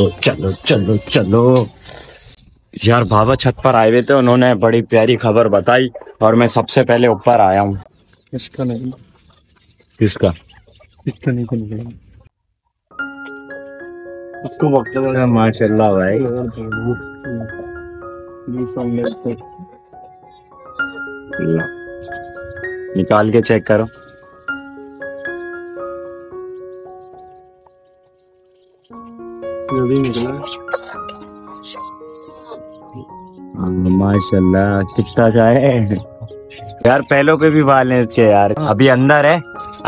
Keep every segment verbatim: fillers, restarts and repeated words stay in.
दो, चलो चलो चलो। यार बाबा छत पर आए हुए थे, उन्होंने बड़ी प्यारी खबर बताई और मैं सबसे पहले ऊपर आया हूँ। इसका नहीं, इसका इसका नहीं उसको। माशाल्लाह भाई, निकाल के चेक करो। माशाल्लाह कितना जाए यार, पहलों पे भी बाल हैं इसके यार। अभी अंदर है,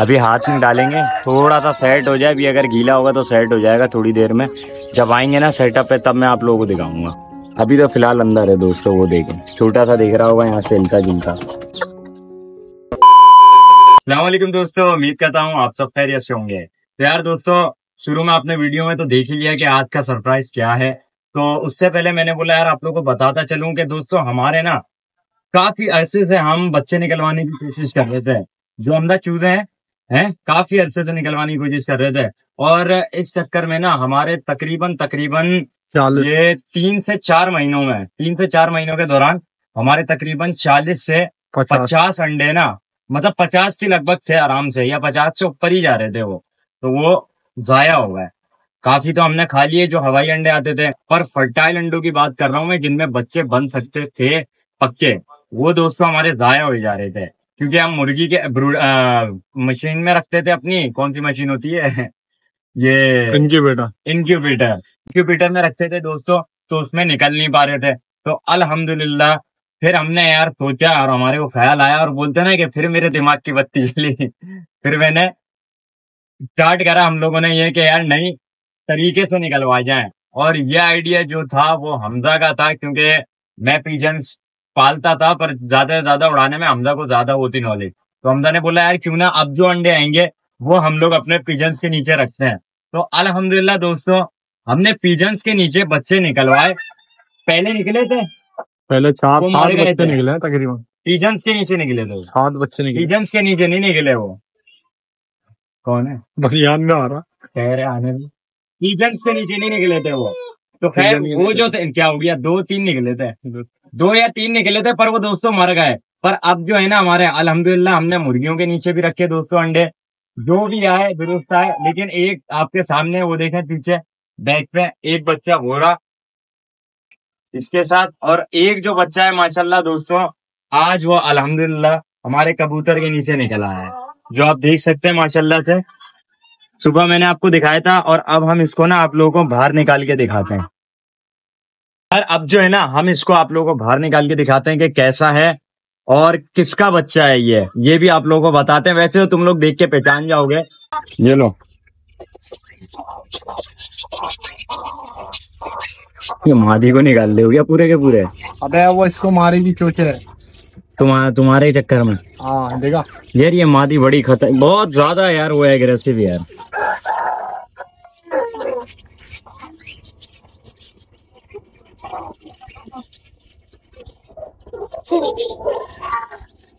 अभी हाथ में डालेंगे, थोड़ा सा सेट हो जाए। अभी अगर गीला होगा तो सेट हो जाएगा थोड़ी देर में। जब आएंगे ना सेटअप पे, तब मैं आप लोगों को दिखाऊंगा। अभी तो फिलहाल अंदर है दोस्तों, वो देखें, छोटा सा दिख रहा होगा यहाँ से इनका जिनका। अस्सलाम वालेकुम दोस्तों, उम्मीद करता हूँ आप सब खैरियत से होंगे। तो यार दोस्तों, शुरू में आपने वीडियो में तो देख ही लिया कि आज का सरप्राइज क्या है। तो उससे पहले मैंने बोला यार आप लोगों को बताता चलूं कि दोस्तों हमारे ना काफी अरसे से हम बच्चे निकलवाने की कोशिश कर रहे थे। जो अमदा चूजे हैं हैं काफी अरसे से निकलवाने की कोशिश कर रहे थे, और इस चक्कर में ना हमारे तकरीबन तकरीबन ये तीन से चार महीनों में तीन से चार महीनों के दौरान हमारे तकरीबन चालीस से पचास अंडे ना, मतलब पचास के लगभग थे आराम से, या पचास से ऊपर ही जा रहे थे वो। तो वो जाया हुआ है काफी। तो हमने खा लिए जो हवाई अंडे आते थे, पर फर्टाइल अंडों की बात कर रहा हूँ मैं, जिनमें बच्चे बन सकते थे पक्के, वो दोस्तों हमारे जाया हो जा रहे थे। क्योंकि हम मुर्गी के ब्रूड आ, मशीन में रखते थे अपनी, कौन सी मशीन होती है ये, इनक्यूबेटर इनक्यूबेटर इनक्यूबेटर में रखते थे दोस्तों। तो उसमें निकल नहीं पा रहे थे। तो अल्हम्दुलिल्लाह फिर हमने यार सोचा और हमारे को ख्याल आया, और बोलते ना कि फिर मेरे दिमाग की बत्ती चली। फिर मैंने स्टार्ट करा हम लोगों ने ये कि यार नई तरीके से निकलवा जाए। और ये आइडिया जो था वो हमजा का था, क्योंकि मैं पिजन्स पालता था, पर ज्यादा से ज्यादा उड़ाने में हमजा को ज्यादा होती नॉलेज। तो हमजा ने बोला यार क्यों ना अब जो अंडे आएंगे वो हम लोग अपने पिजन्स के नीचे रखते हैं। तो अल्हम्दुलिल्लाह दोस्तों हमने पिजन्स के नीचे बच्चे निकलवाए। पहले निकले थे पहले चार सात बच्चे निकले तकरीबन, पिजन्स के नीचे निकले थे सात बच्चे निकले, पिजन्स के नीचे नहीं निकले। वो कौन है बनियान में आ रहा कह रहे आने, पिजन्स के नीचे नहीं निकले थे वो। तो खैर वो जो थे, क्या हो गया, दो तीन निकले थे, दो या तीन निकले थे, पर वो दोस्तों मर गए। पर अब जो है ना हमारे अल्हम्दुलिल्लाह हमने मुर्गियों के नीचे भी रखे दोस्तों अंडे, जो भी आए दुरुस्त आए। लेकिन एक आपके सामने वो देखे पीछे बैक पे एक बच्चा हो रहा इसके साथ, और एक जो बच्चा है माशाल्लाह दोस्तों आज वो अल्हम्दुलिल्लाह हमारे कबूतर के नीचे निकला है, जो आप देख सकते हैं माशाल्लाह से। सुबह मैंने आपको दिखाया था, और अब हम इसको ना आप लोगों को बाहर निकाल के दिखाते हैं। और अब जो है ना हम इसको आप लोगों को बाहर निकाल के दिखाते हैं कि कैसा है और किसका बच्चा है ये ये भी आप लोगों को बताते हैं। वैसे तो तुम लोग देख के पहचान जाओगे। ये लो, ये मादी को निकाल दोगे पूरे के पूरे। अबे वो इसको मारेगी चोचे तुम्हारे तुम्हारे चक्कर में। हाँ देखा यार, ये मादी बड़ी खतर बहुत ज्यादा यार वो एग्रेसिव यार।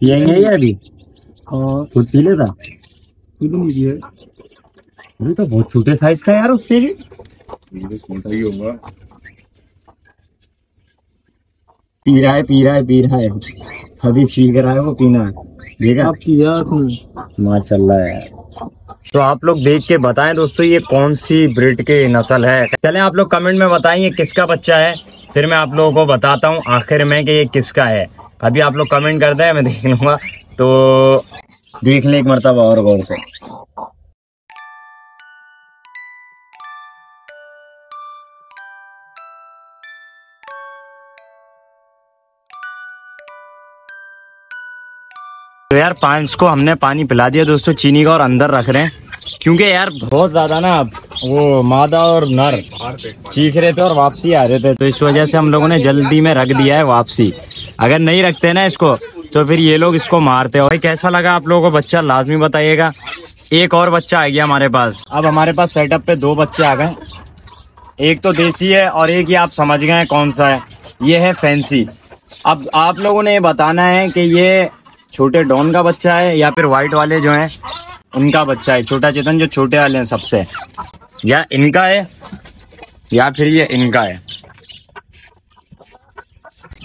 ये ये अभी खुद पी लेता, तो बहुत छोटे साइज का यार, उससे भी छोटा ही होगा। पी रहा है पी रहा है पी रहा है अभी सीख रहा है वो पीना। देखा माशाल्लाह यार। तो आप लोग देख के बताएं दोस्तों ये कौन सी ब्रीड की नस्ल है। चलें आप लोग कमेंट में बताएं ये किसका बच्चा है, फिर मैं आप लोगों को बताता हूँ आखिर में कि ये किसका है। अभी आप लोग कमेंट करते हैं, मैं देख लूंगा। तो देख लें एक मरतबा और गौर से। तो यार पांच को हमने पानी पिला दिया दोस्तों चीनी का, और अंदर रख रहे हैं क्योंकि यार बहुत ज़्यादा ना वो मादा और नर चीख रहे थे और वापसी आ रहे थे। तो इस वजह से हम लोगों ने जल्दी में रख दिया है वापसी। अगर नहीं रखते ना इसको तो फिर ये लोग इसको मारते हैं। और कैसा लगा आप लोगों को बच्चा लाजमी बताइएगा। एक और बच्चा आ गया हमारे पास। अब हमारे पास सेटअप पे दो बच्चे आ गए, एक तो देसी है और एक ये आप समझ गए कौन सा है, ये है फैंसी। अब आप लोगों ने ये बताना है कि ये छोटे डॉन का बच्चा है या फिर व्हाइट वाले जो हैं उनका बच्चा है, छोटा चेतन जो छोटे वाले हैं सबसे, या इनका है या फिर ये इनका है।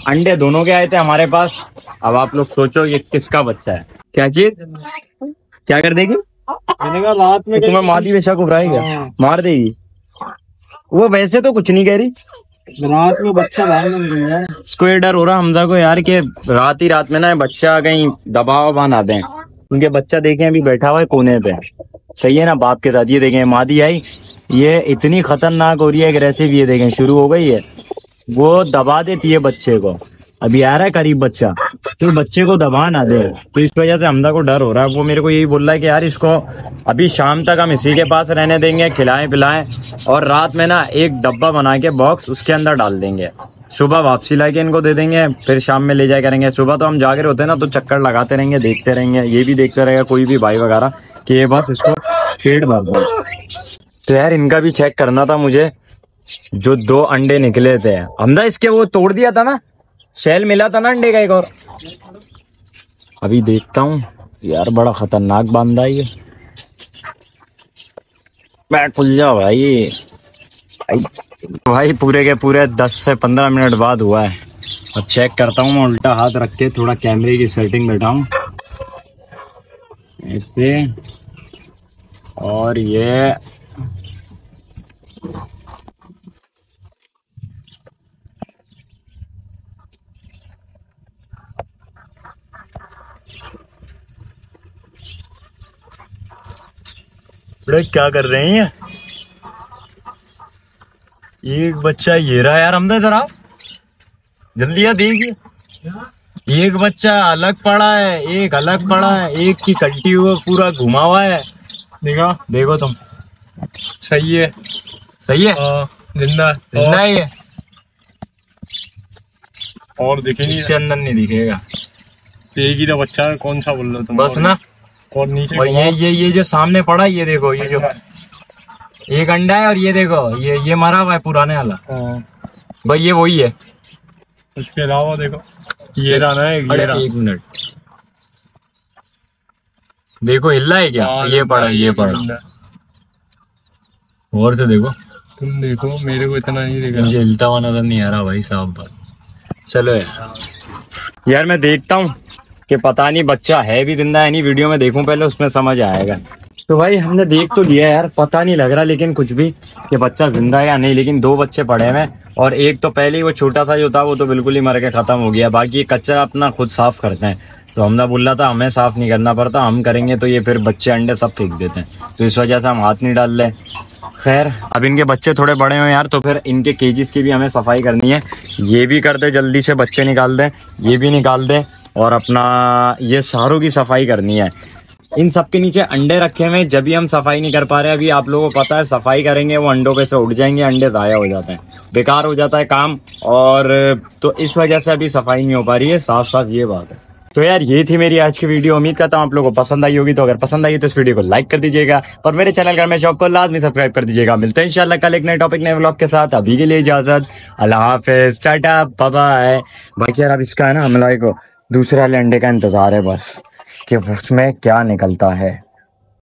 अंडे दोनों के आए थे हमारे पास। अब आप लोग सोचो ये किसका बच्चा है। क्या चीज क्या कर देगी? मैंने कहा रात में तुम्हें मादी वेशा को उभराएगा, मार देगी। वो वैसे तो कुछ नहीं कह रही, रात में बच्चा है। इसको ये डर हो रहा हमजा को यार कि रात ही रात में ना बच्चा कहीं दबाव बांध आते हैं। उनके बच्चा देखे अभी बैठा हुआ है कोने पे, सही है ना बाप के साथ। ये देखें मादी आई, ये इतनी खतरनाक हो रही है, अग्रेसिव। ये देखें शुरू हो गई है, वो दबा देती है बच्चे को। अभी आ रहा है करीब बच्चा, तो बच्चे को दबा ना दे, तो इस वजह से हमदा को डर हो रहा है। वो मेरे को यही बोल रहा है कि यार इसको अभी शाम तक हम इसी के पास रहने देंगे, खिलाएं पिलाएं, और रात में ना एक डब्बा बना के बॉक्स उसके अंदर डाल देंगे, सुबह वापसी ला के इनको दे देंगे, फिर शाम में ले जाया करेंगे। सुबह तो हम जागे होते हैं ना, तो चक्कर लगाते रहेंगे, देखते रहेंगे। ये भी देखते रहेगा कोई भी भाई वगैरह कि ये बस इसको पेट भर दो। तो यार इनका भी चेक करना था मुझे, जो दो अंडे निकले थे हमदा इसके, वो तोड़ दिया था ना, शैल मिला था ना अंडे का एक और। अभी देखता हूँ यार, बड़ा खतरनाक बांधा ये। बैठ खुल जा भाई। भाई पूरे के पूरे दस से पंद्रह मिनट बाद हुआ है। अब चेक करता हूँ मैं, उल्टा हाथ रख के थोड़ा कैमरे की सेटिंग बैठाऊँ ऐसे, और ये क्या कर रहे हैं? एक बच्चा ये रहा यार, हमदा इधर आओ जल्दी, यार देखिए। एक बच्चा अलग पड़ा है, एक अलग पड़ा है, एक की कंटी हुआ पूरा घुमा हुआ है। देखो देखो तुम, सही है सही है, जिंदा जिंदा ही है। और दिखेगी इससे अंदर नहीं दिखेगा, एक ही तो बच्चा है। कौन सा बोल रहा तुम? बस ना, और नीचे और ये ये ये जो सामने पड़ा, ये देखो, ये जो एक अंडा है, और ये देखो ये ये मारा हुआ है पुराने वाला भाई, ये वही है। उसके अलावा देखो ये रहा है, ये रहा। एक मिनट देखो, हिल रहा है क्या? ये पड़ा ये पड़ा, और तो देखो तुम, देखो मेरे को इतना नहीं देखा, मुझे हिलता हुआ नजर नहीं आ रहा भाई साहब। पर चलो यार, यार मैं देखता हूँ कि पता नहीं बच्चा है भी जिंदा है नहीं, वीडियो में देखूं पहले, उसमें समझ आएगा। तो भाई हमने देख तो लिया यार, पता नहीं लग रहा लेकिन कुछ भी कि बच्चा जिंदा है या नहीं, लेकिन दो बच्चे पड़े हुए हैं, और एक तो पहले ही वो छोटा सा जो था वो तो बिल्कुल ही मर के ख़त्म हो गया। बाकी कच्चा अपना खुद साफ़ करते हैं, तो हमने बोला था हमें साफ़ नहीं करना पड़ता, हम करेंगे तो ये फिर बच्चे अंडे सब फेंक देते हैं, तो इस वजह से हम हाथ नहीं डाल रहे। खैर अब इनके बच्चे थोड़े बड़े हुए यार, तो फिर इनके केजेस की भी हमें सफाई करनी है। ये भी कर दे जल्दी से, बच्चे निकाल दें, ये भी निकाल दें, और अपना ये सारों की सफाई करनी है। इन सब के नीचे अंडे रखे हुए हैं, जब भी हम सफाई नहीं कर पा रहे। अभी आप लोगों को पता है सफाई करेंगे वो अंडों पे से उठ जाएंगे, अंडे ज़ाया हो जाते हैं, बेकार हो जाता है काम, और तो इस वजह से अभी सफाई नहीं हो पा रही है, साफ साफ ये बात है। तो यार ये थी मेरी आज की वीडियो, उम्मीद करता हूँ आप लोगों को पसंद आई होगी। तो अगर पसंद आई तो इस वीडियो को लाइक कर दीजिएगा, और मेरे चैनल घर में शौक को लाजमी सब्सक्राइब कर दीजिएगा। मिलते हैं इंशाल्लाह कल एक नए टॉपिक नए व्लॉग के साथ। अभी के लिए इजाज़त, अल्लाह हाफिज़, टाटा बाय। बाकी यार अब इसका है ना, हम लोगों को दूसरे वाले अंडे का इंतज़ार है बस, कि उसमें क्या निकलता है।